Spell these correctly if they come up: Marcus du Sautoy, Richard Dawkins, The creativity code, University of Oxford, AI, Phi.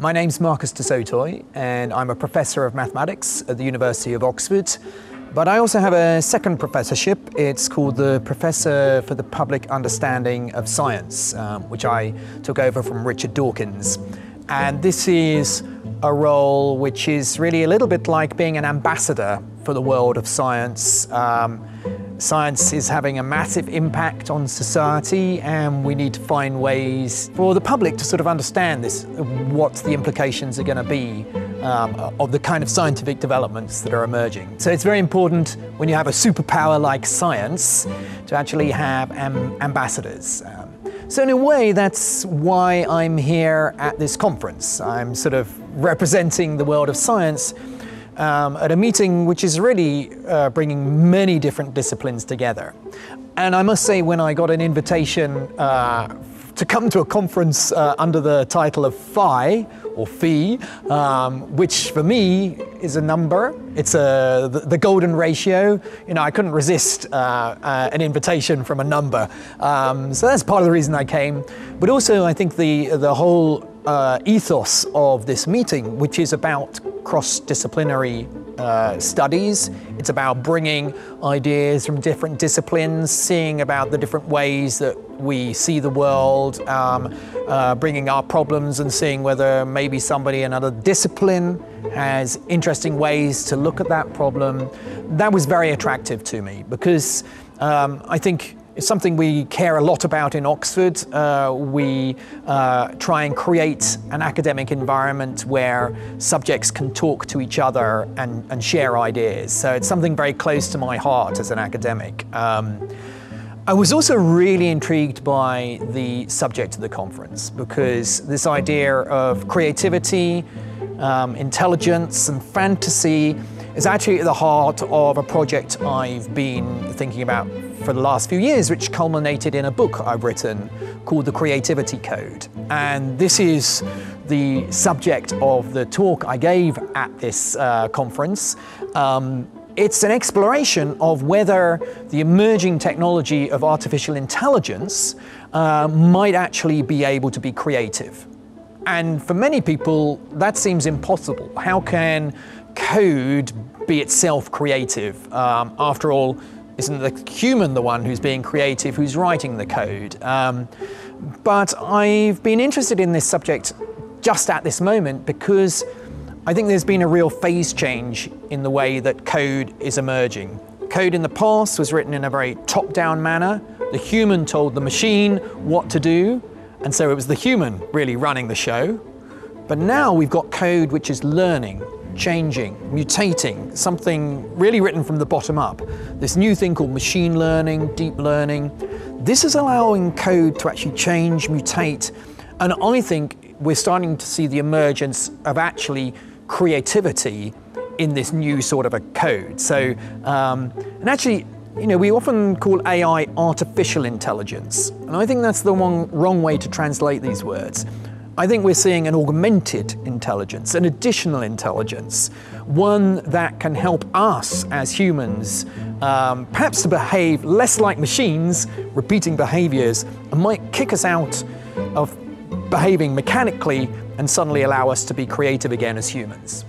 My name's Marcus du Sautoy and I'm a professor of mathematics at the University of Oxford. But I also have a second professorship. It's called the Professor for the Public Understanding of Science, which I took over from Richard Dawkins. And this is a role which is really a little bit like being an ambassador for the world of science. Science is having a massive impact on society, and we need to find ways for the public to sort of understand this, what the implications are going to be of the kind of scientific developments that are emerging. So it's very important when you have a superpower like science to actually have ambassadors. So in a way, that's why I'm here at this conference. I'm sort of representing the world of science at a meeting which is really bringing many different disciplines together. And I must say, when I got an invitation to come to a conference under the title of Phi, or Phi, which for me is a number, it's the golden ratio. You know, I couldn't resist an invitation from a number. So that's part of the reason I came. But also I think the whole ethos of this meeting, which is about cross-disciplinary studies. It's about bringing ideas from different disciplines, seeing about the different ways that we see the world, bringing our problems and seeing whether maybe somebody in another discipline has interesting ways to look at that problem. That was very attractive to me because I think it's something we care a lot about in Oxford. We try and create an academic environment where subjects can talk to each other and share ideas. So it's something very close to my heart as an academic. I was also really intrigued by the subject of the conference because this idea of creativity, intelligence and fantasy is actually at the heart of a project I've been thinking about for the last few years, which culminated in a book I've written called The Creativity Code. And this is the subject of the talk I gave at this conference. It's an exploration of whether the emerging technology of artificial intelligence might actually be able to be creative. And for many people, that seems impossible. How can code be itself creative? After all, isn't the human the one who's being creative, who's writing the code? But I've been interested in this subject just at this moment because I think there's been a real phase change in the way that code is emerging. Code in the past was written in a very top-down manner. The human told the machine what to do, and so it was the human really running the show. But now we've got code which is learning, changing, mutating, something really written from the bottom up. This new thing called machine learning, deep learning. This is allowing code to actually change, mutate, and I think we're starting to see the emergence of actually creativity in this new sort of a code. So, and actually, you know, we often call AI artificial intelligence, and I think that's the wrong way to translate these words. I think we're seeing an augmented intelligence, an additional intelligence, one that can help us as humans perhaps to behave less like machines, repeating behaviors, and might kick us out of behaving mechanically and suddenly allow us to be creative again as humans.